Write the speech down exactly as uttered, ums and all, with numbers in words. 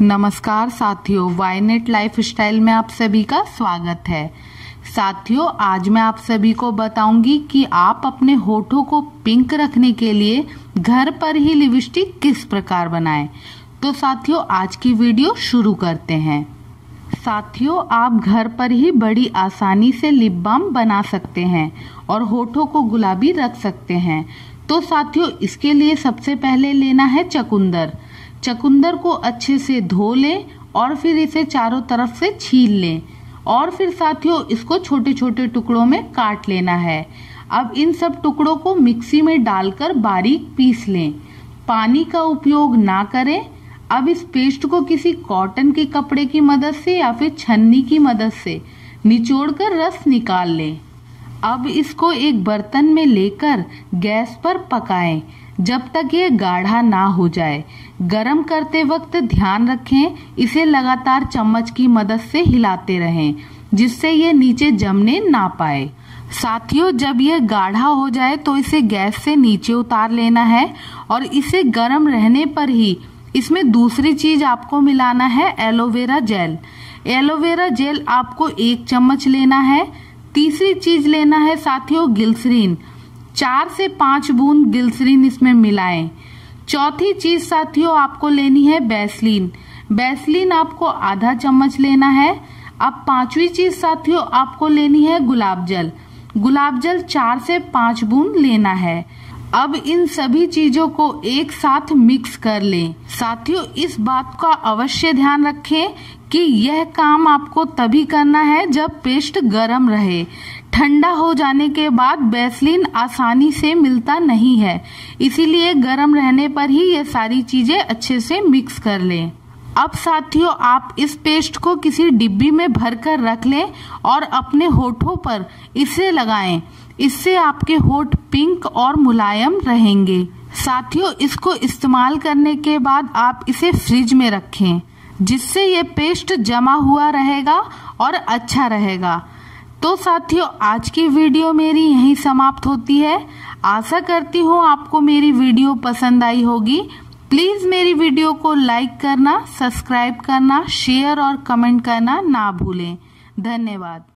नमस्कार साथियों, वायनेट लाइफस्टाइल में आप सभी का स्वागत है। साथियों, आज मैं आप सभी को बताऊंगी कि आप अपने होठों को पिंक रखने के लिए घर पर ही लिपस्टिक किस प्रकार बनाएं। तो साथियों, आज की वीडियो शुरू करते हैं। साथियों, आप घर पर ही बड़ी आसानी से लिप बाम बना सकते हैं और होठों को गुलाबी रख सकते हैं। तो साथियों, इसके लिए सबसे पहले लेना है चुकंदर। चुकंदर को अच्छे से धो लें और फिर इसे चारों तरफ से छील लें और फिर साथियों इसको छोटे छोटे टुकड़ों में काट लेना है। अब इन सब टुकड़ों को मिक्सी में डालकर बारीक पीस लें। पानी का उपयोग ना करें। अब इस पेस्ट को किसी कॉटन के कपड़े की मदद से या फिर छन्नी की मदद से निचोड़कर रस निकाल लें। अब इसको एक बर्तन में लेकर गैस पर पकाएं जब तक ये गाढ़ा ना हो जाए। गरम करते वक्त ध्यान रखें, इसे लगातार चम्मच की मदद से हिलाते रहें जिससे ये नीचे जमने ना पाए। साथियों, जब ये गाढ़ा हो जाए तो इसे गैस से नीचे उतार लेना है और इसे गरम रहने पर ही इसमें दूसरी चीज आपको मिलाना है एलोवेरा जेल। एलोवेरा जेल आपको एक चम्मच लेना है। तीसरी चीज लेना है साथियों ग्लिसरीन। चार से पांच बूंद ग्लिसरीन इसमें मिलाएं। चौथी चीज साथियों आपको लेनी है वैसलीन। वैसलीन आपको आधा चम्मच लेना है। अब पांचवी चीज साथियों आपको लेनी है गुलाब जल। गुलाब जल चार से पांच बूंद लेना है। अब इन सभी चीजों को एक साथ मिक्स कर लें। साथियों, इस बात का अवश्य ध्यान रखें कि यह काम आपको तभी करना है जब पेस्ट गर्म रहे। ठंडा हो जाने के बाद वैसलीन आसानी से मिलता नहीं है, इसीलिए गर्म रहने पर ही ये सारी चीजें अच्छे से मिक्स कर लें। अब साथियों, आप इस पेस्ट को किसी डिब्बी में भरकर रख लें और अपने होठों पर इसे लगाएं। इससे आपके होठ पिंक और मुलायम रहेंगे। साथियों, इसको इस्तेमाल करने के बाद आप इसे फ्रिज में रखें जिससे ये पेस्ट जमा हुआ रहेगा और अच्छा रहेगा। तो साथियों, आज की वीडियो मेरी यहीं समाप्त होती है। आशा करती हूँ आपको मेरी वीडियो पसंद आई होगी। प्लीज़ मेरी वीडियो को लाइक करना, सब्सक्राइब करना, शेयर और कमेंट करना ना भूलें। धन्यवाद।